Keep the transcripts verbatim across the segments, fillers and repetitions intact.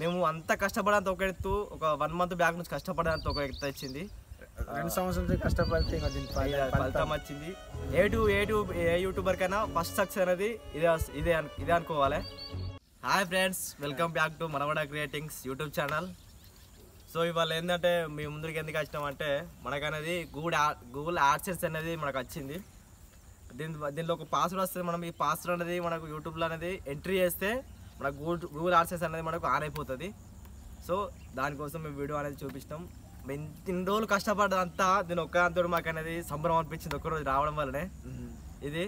మేము అంత కష్టపడంత ఒక ఎత్తు, ఒక వన్ మంత్ బ్యాక్ నుంచి కష్టపడంత ఒక ఎత్తు వచ్చింది, రెండు సంవత్సరాలు కష్టపడితే ఫలితం వచ్చింది. A to A to A YouTuber కన్నా ఫస్ట్ సక్సెస్ అనేది ఇదే ఇదే ఇదే అనుకోవాలి. Hi friends, welcome back to మనవాడ creatings YouTube channel. So ఇవాళ ఏంటంటే మీ ముందుకు ఎందుకు వచ్చినామంటే మనకనేది గూగుల్ గూగుల్ యాడ్సెన్స్ అనేది మనకు వచ్చింది. దీని దీనిలో ఒక పాస్వర్డ్ వస్తుంది. మనం ఈ పాస్వర్డ్ అనేది మనకు యూట్యూబ్లో అనేది ఎంట్రీ చేస్తే మనకు గూగుల్ గూగుల్ యాడ్సెన్స్ అనేది మనకు ఆన్ అయిపోతుంది. సో దానికోసం మేము వీడియో అనేది చూపిస్తాం. మేము ఇన్ని రోజులు కష్టపడ్డంతా దీని ఒక్క అంతటి మాకు అనేది సంబరం అనిపించింది. ఒక్కరోజు రావడం వల్లనే ఇది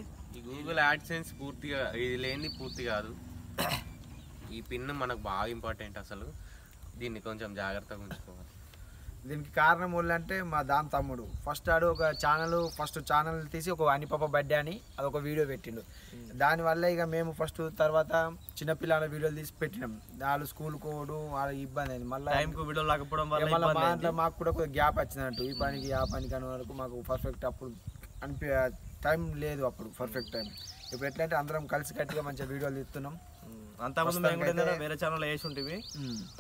గూగుల్ యాడ్సెన్స్ పూర్తిగా ఇది లేని పూర్తి కాదు. ఈ పిన్ మనకు బాగా ఇంపార్టెంట్. అసలు దీన్ని కొంచెం జాగ్రత్తగా ఉంచుకోవాలి. దీనికి కారణం ఏంటంటే మా దాని తమ్ముడు ఫస్ట్ ఆడు ఒక ఛానల్ ఫస్ట్ ఛానల్ తీసి ఒక అని పాప బర్త్డే అని అదొక వీడియో పెట్టిండు. దానివల్ల ఇక మేము ఫస్ట్ తర్వాత చిన్నపిల్లల వీడియోలు తీసి పెట్టినాం. వాళ్ళు స్కూల్ కోడు వాళ్ళకి ఇబ్బంది అయింది. మళ్ళీ మాకు కూడా కొంచెం గ్యాప్ వచ్చిందంటూ ఈ పనికి ఆ పనికి అనే వరకు మాకు పర్ఫెక్ట్ అప్పుడు అనిపి టైం లేదు. అప్పుడు పర్ఫెక్ట్ టైం ఇప్పుడు ఎట్లంటే అందరం కలిసి కట్టిగా మంచిగా వీడియోలు తీస్తున్నాం. అంతకుముందు మేము కూడా వేరే ఛానల్లో వేసి ఉంటుంది.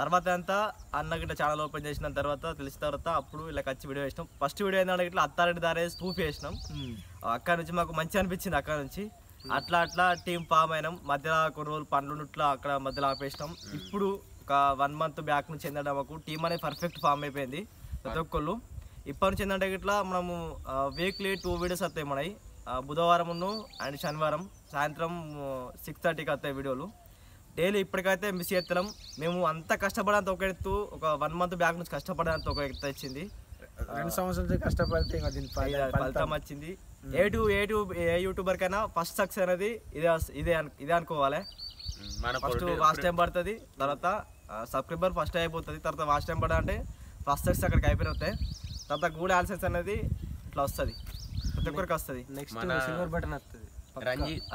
తర్వాత అంతా అన్న గిట్ట ఛానల్ ఓపెన్ చేసిన తర్వాత తెలిసిన తర్వాత అప్పుడు ఇలా వచ్చి వీడియో వేసినాం. ఫస్ట్ వీడియో ఏంటంటే ఇట్లా అత్తారెడ్డి దారే స్పూఫ్ వేసినాం. అక్కడ నుంచి మాకు మంచి అనిపించింది. అక్కడ నుంచి అట్లా అట్లా టీం ఫామ్ అయినాం. మధ్యలో కొన్ని రోజులు పండ్లు అక్కడ మధ్యలో ఆపేసినాం. ఇప్పుడు ఒక వన్ మంత్ బ్యాక్ నుంచి ఏంటంటే మాకు టీం అనేది పర్ఫెక్ట్ ఫామ్ అయిపోయింది. ప్రతి ఒక్కళ్ళు ఇప్పటి నుంచి ఏంటంటే ఇట్లా మనము వీక్లీ టూ వీడియోస్ వస్తాయి మనవి. బుధవారంను అండ్ శనివారం సాయంత్రం సిక్స్ థర్టీకి వస్తాయి వీడియోలు డైలీ. ఇప్పటికైతే మిస్ చేస్తున్నాం. మేము అంత కష్టపడంత ఒక ఎత్తు, ఒక వన్ మంత్ బ్యాక్ నుంచి కష్టపడంత ఒక ఎత్తు వచ్చింది, రెండు సంవత్సరాలు కష్టపడితే ఫలితం వచ్చింది. A to A to A YouTuber కన్నా ఫస్ట్ సక్సెస్ అనేది ఇదే ఇదే ఇదే అనుకోవాలి. ఫస్ట్ వాచ్ టైం పడుతుంది, తర్వాత సబ్స్క్రైబర్ ఫస్ట్ అయిపోతుంది, తర్వాత వాచ్ టైం పడ అంటే ఫస్ట్ సక్సెస్ అక్కడికి అయిపోతాయి, తర్వాత గూగుల్ యాడ్సెన్స్ అనేది ఇట్లా వస్తుంది, ప్రతి ఒక్కరికి వస్తుంది. నెక్స్ట్ సిల్వర్ బటన్ వస్తుంది. రంజిత్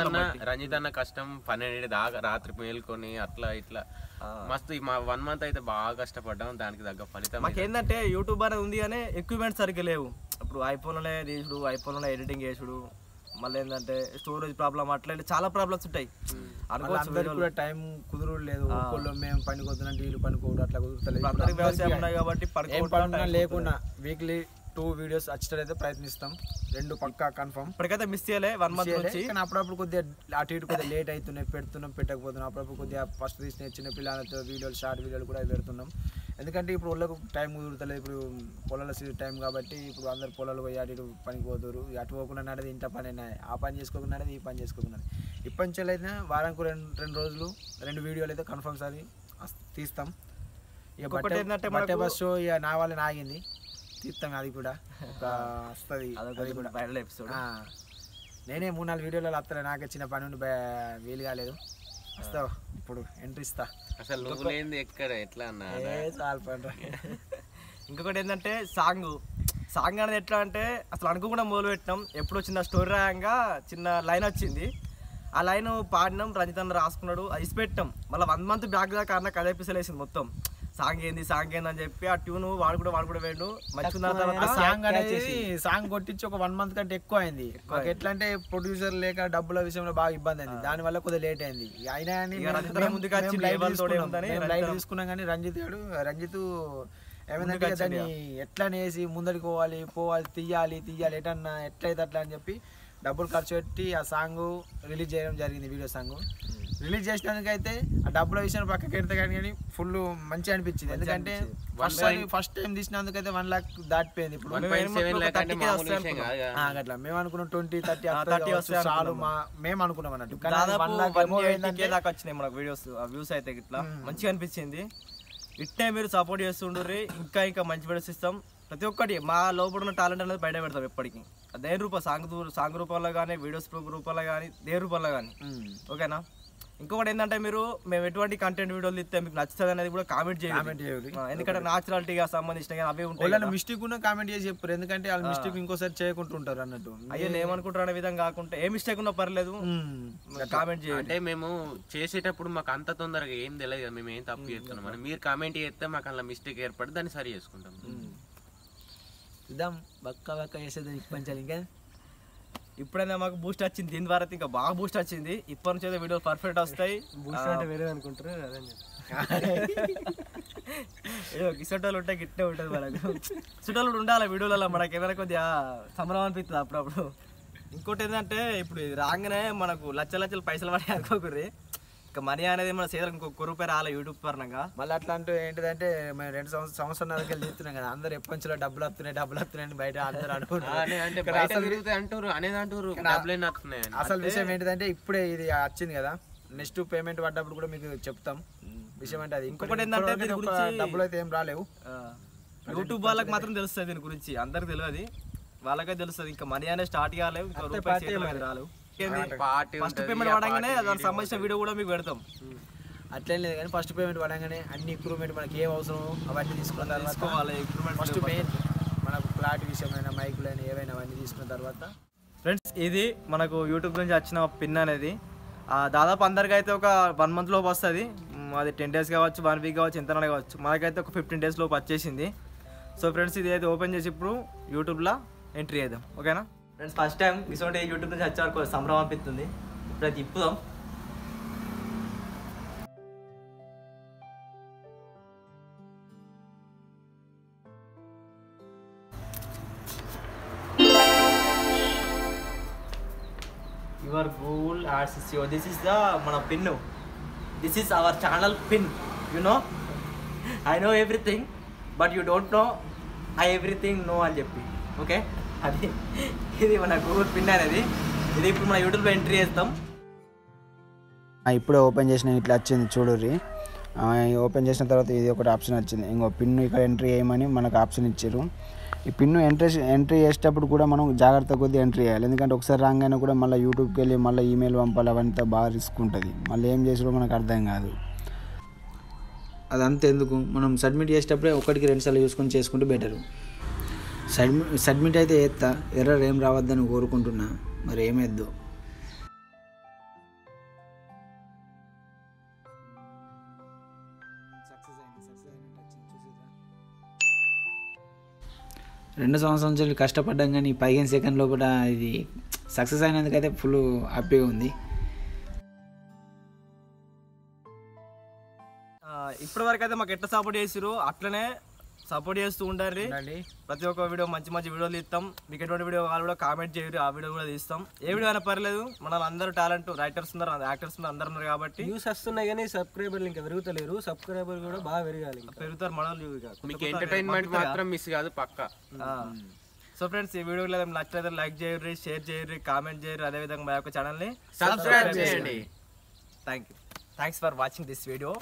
అన్న రంజిత్ అన్న కష్టం పన్నెండు దాకా రాత్రి మేల్కొని అట్లా ఇట్లా మస్తు మా వన్ మంత్ అయితే బాగా కష్టపడ్డాం. దానికి తగ్గ ఫలితం మాకు ఏంటంటే యూట్యూబ్ అనేది ఉంది కానీ ఎక్విప్మెంట్ సరిగ్గా లేవు. ఇప్పుడు ఐఫోన్లోనే తీసుడు, ఐఫోన్లోనే ఎడిటింగ్ చేసుడు, మళ్ళీ ఏంటంటే స్టోరేజ్ ప్రాబ్లం, అట్లా చాలా ప్రాబ్లమ్స్ ఉంటాయి. అనుకోవచ్చు టైం కుదరలేదు. మేము పనికొద్దునంటే వీళ్ళు పనుకోడు అట్లా కుదరలేదు. వ్యవసాయం ఉన్నాయి కాబట్టి పనుకోవడం లేకుండా వీక్లీ టూ వీడియోస్ వచ్చేటైతే ప్రయత్నిస్తాం. రెండు పక్కా కన్ఫర్మ్. ఇప్పటికైతే మిస్ చేయలే వన్ మంత్ వచ్చి. కానీ అప్పుడప్పుడు కొద్దిగా అటు ఇటు కొద్దిగా లేట్ అవుతున్నాయి, పెడుతున్నాం పెట్టకపోతున్నాం. అప్పుడప్పుడు కొద్దిగా ఫస్ట్ తీసిన చిన్న పిల్లలతో వీడియోలు షార్ట్ వీడియోలు కూడా పెడుతున్నాం. ఎందుకంటే ఇప్పుడు వాళ్ళకు టైం కుదురుతలేదు. ఇప్పుడు పొలాల టైం కాబట్టి ఇప్పుడు అందరు పొలాలు పోయి అటు ఇటు పనికి పోతారు. అటు పోకుండా అనేది ఇంత పని అయినా, ఆ పని చేసుకోకుండా అనేది ఈ పని చేసుకోకుండా ఇప్పటి నుంచి అయితే వారానికి రెండు రెండు రోజులు రెండు వీడియోలు అయితే కన్ఫర్మ్స్ అది తీస్తాం. ఇక ఒకటి ఏంటంటే బట్టే బస్సు ఇక నా వాళ్ళని ఆగింది తీస్తాం. అది కూడా వస్తుంది. వైరల్ ఎపిసోడ్ నేనే మూడు నాలుగు వీడియోలలో వస్తాను. నాకే చిన్న పని ఉండి వీలు కాలేదు. వస్తావు ఇప్పుడు ఎంట్రీ ఇస్తా. అసలు ఎక్కడ ఎట్లా అన్నా చాలా పండ్రా. ఇంకొకటి ఏంటంటే సాంగ్ సాంగ్ అనేది ఎట్లా అంటే అసలు అనుకోకుండా మొదలు పెట్టినాం. ఎప్పుడో చిన్న స్టోరీ రాయంగా చిన్న లైన్ వచ్చింది. ఆ లైన్ పాడినాం, రంజిత్ అన్న రాసుకున్నాడు, అది పెట్టాం. మళ్ళీ వన్ మంత్ బ్యాక్ దాకా అన్న కథ ఎపిసోడ్ వేసింది. మొత్తం సాంగ్ ఏంది సాంగ్ ఏంది అని చెప్పి ఆ ట్యూన్ వాడు కూడా వాడు కూడా వేడు మంచిగా. తర్వాత సాంగ్ అనేది సాంగ్ కొట్టించి ఒక వన్ మంత్ కంటే ఎక్కువ అయింది. మాకు ఎట్లా అంటే ప్రొడ్యూసర్ లేక డబ్బుల విషయంలో బాగా ఇబ్బంది అయింది. దానివల్ల కొద్దిగా లేట్ అయింది. అయినా లైట్ తీసుకున్నాం. కానీ రంజిత్ గారు రంజిత్ ఏమైందంటే దాన్ని ఎట్లానేసి ముందరికి పోవాలి పోవాలి తీయాలి తీయాలి ఎటన్నా ఎట్లయితే అట్లా అని చెప్పి డబ్బులు ఖర్చు పెట్టి ఆ సాంగ్ రిలీజ్ చేయడం జరిగింది. వీడియో సాంగ్ రిలీజ్ చేసినందుకు అయితే ఆ డబ్బుల విషయాన్ని పక్కకి పెడితే కానీ కానీ ఫుల్ మంచిగా అనిపించింది. ఎందుకంటే ఫస్ట్ ఫస్ట్ టైం తీసినందుకు అయితే వన్ లాక్ దాటిపోయింది. ఇప్పుడు అట్లా మేము అనుకున్నాం ట్వంటీ థర్టీ థర్టీ చాలు మా మేము అనుకున్నాం అన్నట్టు. వ్యూస్ అయితే ఇట్లా మంచిగా అనిపించింది. ఇట్టే మీరు సపోర్ట్ చేస్తుండ్రి. ఇంకా ఇంకా మంచి వీడియోస్ ఇస్తాం. ప్రతి ఒక్కటి మా లోపల ఉన్న టాలెంట్ అనేది బయట పెడతాం. ఎప్పటికీ దేని రూప సాంగ్ సాంగ్ రూపంలో కానీ వీడియోస్ రూపంలో కానీ దేని రూపంలో కానీ. ఓకేనా. ఇంకొకటి ఏంటంటే మీరు మేము ఎటువంటి కంటెంట్ వీడియోలు ఇస్తే మీకు నచ్చుతుంది అనేది కూడా కామెంట్ చేయాలి. ఎందుకంటే నాచురాలిటీగా సంబంధించిన అవి ఉంటాయి. మిస్టేక్ ఉన్న కామెంట్ చేసి చెప్పారు. ఎందుకంటే వాళ్ళు మిస్టేక్ ఇంకోసారి చేయకుంటుంటారు అన్నట్టు. అయ్యో ఏమనుకుంటారు అనే విధంగా కాకుండా ఏ మిస్టేక్ ఉన్నా పర్లేదు కామెంట్ చేయాలి. అంటే మేము చేసేటప్పుడు మాకు అంత తొందరగా ఏం తెలియదు కదా మేము ఏం తప్పు చేస్తున్నాం. మీరు కామెంట్ చేస్తే మాకు అలా మిస్టేక్ ఏర్పడి దాన్ని సరి చేసుకుంటాం. చూద్దాం బక్క బక్క చేసేది ఇప్పటి ఇంకా. ఇప్పుడైనా మాకు బూస్ట్ వచ్చింది దీని ద్వారా. ఇంకా బాగా బూస్ట్ వచ్చింది. ఇప్పటి నుంచి అయితే వీడియోలు పర్ఫెక్ట్ వస్తాయి. బూస్ట్ అంటే వేరే అనుకుంటారు అదే. గిసటోలు గిట్టే ఉంటుంది మనకు సుటోలు ఉండాలి వీడియోలలో మనకి ఎవరికి కొద్దిగా సంబరం అనిపిస్తుంది అప్పుడప్పుడు. ఇంకోటి ఏంటంటే ఇప్పుడు రాగానే మనకు లక్ష లక్షలు పైసలు పడే అనుకోకర్రీ ఇంకా మనీ అనేది మన సేదలకు ఇంకొక రూపాయి రాలే యూట్యూబ్ పరంగా. మళ్ళీ అట్లా అంటూ ఏంటిదంటే మేము రెండు సంవత్సరం సంవత్సరాలకి చెప్తున్నాం కదా అందరు ఎప్పంచులో డబ్బులు వస్తున్నాయి డబ్బులు వస్తున్నాయని బయట అందరు అంటున్నారు. అసలు విషయం ఏంటిదంటే ఇప్పుడే ఇది వచ్చింది కదా నెక్స్ట్ పేమెంట్ పడ్డప్పుడు కూడా మీకు చెప్తాం విషయం అంటే అది. ఇంకొకటి ఏంటంటే డబ్బులు అయితే ఏం రాలేవు యూట్యూబ్ వాళ్ళకి మాత్రం తెలుస్తుంది దీని గురించి, అందరికి తెలియదు వాళ్ళకే తెలుస్తుంది. ఇంకా మనీ అనేది స్టార్ట్ కాలేదు రాలేవు ఫస్ట్ పేమెంట్ పడగానే దానికి సంబంధించిన వీడియో కూడా మీకు పెడతాం అట్లేం లేదు. కానీ ఫస్ట్ పేమెంట్ పడగానే అన్ని ఇంప్రూవ్మెంట్ మనకి ఏం అవసరం అవన్నీ తీసుకున్న తర్వాత ఇంప్రూవ్మెంట్ ఫస్ట్ మెయిన్ మనకు ప్లాట్ విషయమైనా మైకులైనా ఏవైనా అవన్నీ తీసుకున్న తర్వాత ఫ్రెండ్స్ ఇది మనకు యూట్యూబ్ నుంచి వచ్చిన పిన్ అనేది దాదాపు అందరికీ అయితే ఒక వన్ మంత్ లోపు వస్తుంది. అది టెన్ డేస్ కావచ్చు వన్ వీక్ కావచ్చు ఎంత కావచ్చు, మనకైతే ఒక ఫిఫ్టీన్ డేస్ లోపు వచ్చేసింది. సో ఫ్రెండ్స్ ఇది అయితే ఓపెన్ చేసి ఇప్పుడు యూట్యూబ్లో ఎంట్రీ చేద్దాం ఓకేనా. ఫ్రెండ్స్ ఫస్ట్ టైం ఇటువంటి యూట్యూబ్ నుంచి వచ్చే వరకు సంబరం అనిపిస్తుంది. ఇప్పుడు అది తిప్పుదాం. Your Google AdSense this is the మన pin, this is our channel pin. You know I know everything but you don't know I everything know అని చెప్పి ఓకే. అది ఇది మన గూగుల్ పిన్ అనేది, ఇది ఇప్పుడు మన యూట్యూబ్లో ఎంట్రీ చేస్తాం. ఇప్పుడే ఓపెన్ చేసిన ఇట్లా వచ్చింది చూడుర్రి. ఓపెన్ చేసిన తర్వాత ఇది ఒకటి ఆప్షన్ వచ్చింది, ఇంకో పిన్ను ఇక్కడ ఎంట్రీ చేయమని మనకు ఆప్షన్ ఇచ్చారు. ఈ పిన్ను ఎంట్రీ ఎంట్రీ చేసేటప్పుడు కూడా మనం జాగ్రత్త కొద్దిగా ఎంట్రీ చేయాలి, ఎందుకంటే ఒకసారి రాగానే కూడా మళ్ళీ యూట్యూబ్కి వెళ్ళి మళ్ళీ ఈమెయిల్ పంపాలి అవంతా బాగా రిస్క్ ఉంటుంది. మళ్ళీ ఏం చేసినా మనకు అర్థం కాదు. అదంతా ఎందుకు మనం సబ్మిట్ చేసేటప్పుడే ఒకటికి రెండుసార్లు చూసుకొని చేసుకుంటే బెటరు. సబ్మిట్ సబ్మిట్ అయితే ఎత్తా ఎర్రర్ ఏం రావద్దని కోరుకుంటున్నా, మరి ఏమేద్దు. రెండు సంవత్సరాలు కష్టపడ్డాం కానీ పదిహేను సెకండ్లో కూడా ఇది సక్సెస్ అయినందుకైతే ఫుల్ హ్యాపీగా ఉంది. ఇప్పటి వరకు అయితే మాకు ఎట్లా సపోర్ట్ చేసారు అట్లనే సపోర్ట్ చేస్తూ ఉండాలి. ప్రతి ఒక్క వీడియో మంచి మంచి వీడియోలు ఇస్తాం, మీకు ఎటువంటి వీడియో కావాలి కూడా కామెంట్ చేయరు, ఆ వీడియో కూడా తీస్తాం. ఏ వీడియో అయినా పర్లేదు, మన అందరూ టాలెంట్ రైటర్స్ ఉన్నారు యాక్టర్స్ ఉన్నారు అందరు ఉన్నారు కాబట్టి న్యూస్ వస్తున్నాయి కానీ సబ్స్క్రైబర్లు ఇంకా పెరుగుతలేరు. సబ్స్క్రైబర్ కూడా బాగా పెరగాలి పెరుగుతారు మనల్ని పక్క. సో ఫ్రెండ్స్ ఈ వీడియో నచ్చితే లైక్ చేయరు షేర్ చేయరు కామెంట్ చేయరు, అదేవిధంగా మా యొక్క ఛానల్ని సబ్స్క్రైబ్ చేయండి. Thank you thanks for watching this video.